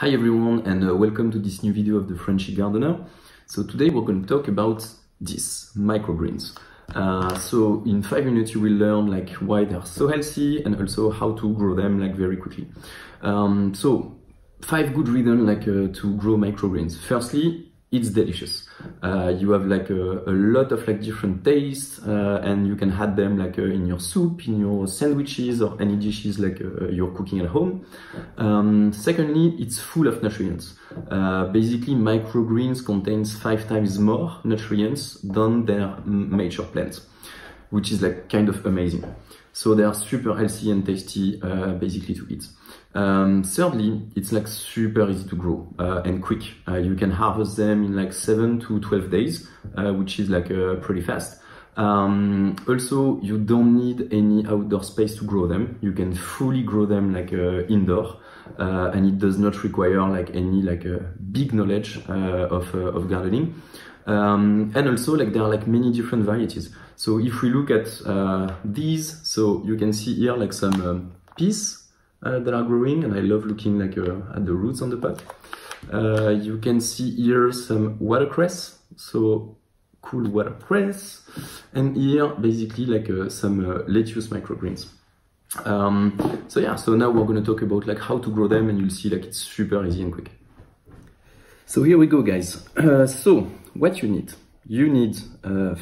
Hi everyone, and welcome to this new video of The Frenchie Gardener. So today we're going to talk about this, microgreens. So in 5 minutes you will learn like why they're so healthy and also how to grow them like very quickly. So 5 good reasons like to grow microgreens. Firstly, it's delicious. You have like a lot of like different tastes and you can add them like in your soup, in your sandwiches or any dishes like you're cooking at home. Secondly, it's full of nutrients. Basically, microgreens contains 5 times more nutrients than their mature plants, which is like kind of amazing. So they are super healthy and tasty basically to eat. Thirdly, it's like super easy to grow and quick. You can harvest them in like 7 to 12 days, which is like pretty fast. Also, you don't need any outdoor space to grow them. You can fully grow them like indoor, and it does not require like any like big knowledge of gardening. And also like there are like many different varieties. So if we look at these, so you can see here like some peas that are growing, and I love looking like at the roots on the pot. You can see here some watercress, so cool watercress, and here basically like some lettuce microgreens. So yeah, so now we're going to talk about like how to grow them, and you'll see like it's super easy and quick. So here we go, guys. So what you need? You need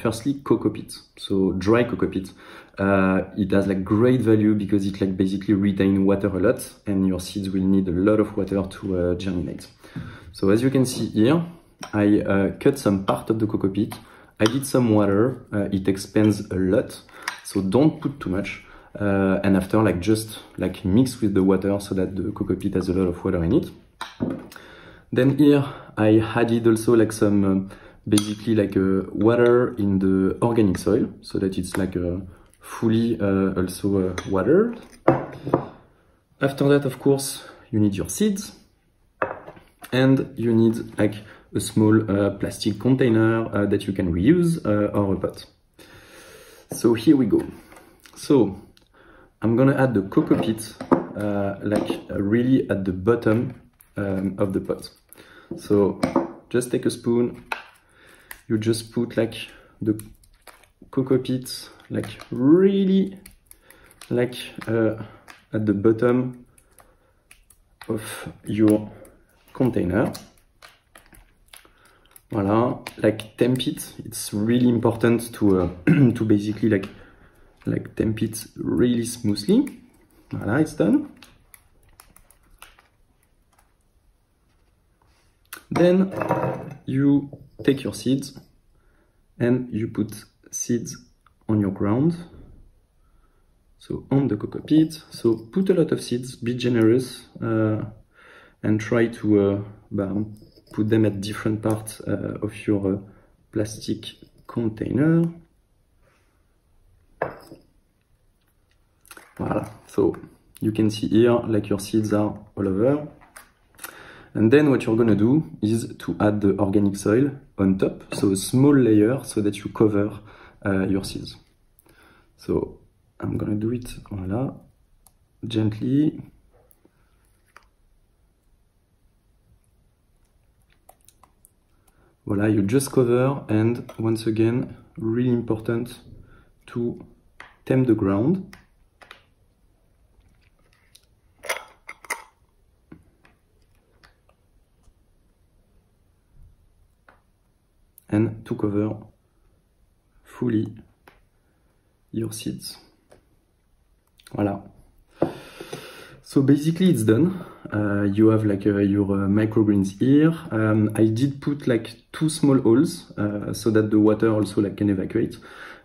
firstly coco peat, so dry coco peat. It has like great value because it like basically retains water a lot, and your seeds will need a lot of water to germinate. So as you can see here, I cut some part of the coco peat. I did some water. It expands a lot, so don't put too much. And after, like just like mix with the water so that the coco peat has a lot of water in it. Then here I added also like some basically like water in the organic soil so that it's like fully also watered. After that, of course, you need your seeds, and you need like a small plastic container that you can reuse or a pot. So here we go. So I'm gonna add the coco peat like really at the bottom of the pot. So just take a spoon, you just put like the coco peat like really like at the bottom of your container. Voilà, like temp it. It's really important to to basically like temp it really smoothly. Voilà, it's done. Then you take your seeds and you put seeds on your ground, so on the coco peat. So put a lot of seeds, be generous, and try to put them at different parts of your plastic container. Voilà, so you can see here like your seeds are all over. And then what you're gonna do is to add the organic soil on top, so a small layer so that you cover your seeds. So I'm gonna do it, voilà, gently. Voilà, you just cover, and once again, really important to temp the ground. And to cover fully your seeds. Voilà. So basically it's done. You have like your microgreens here. I did put like 2 small holes so that the water also like can evacuate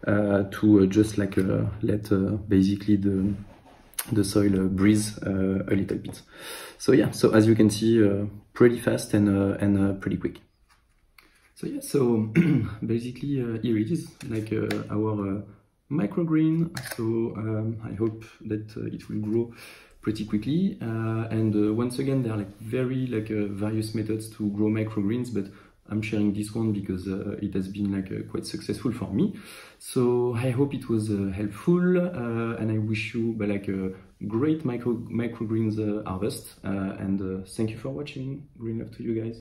to just like let basically the soil breathe a little bit. So yeah, so as you can see, pretty fast and pretty quick. So yeah, so basically here it is, like our microgreen. So I hope that it will grow pretty quickly. And once again, there are like very various methods to grow microgreens, but I'm sharing this one because it has been like quite successful for me. So I hope it was helpful, and I wish you like a great microgreens harvest, and thank you for watching. Green love to you guys.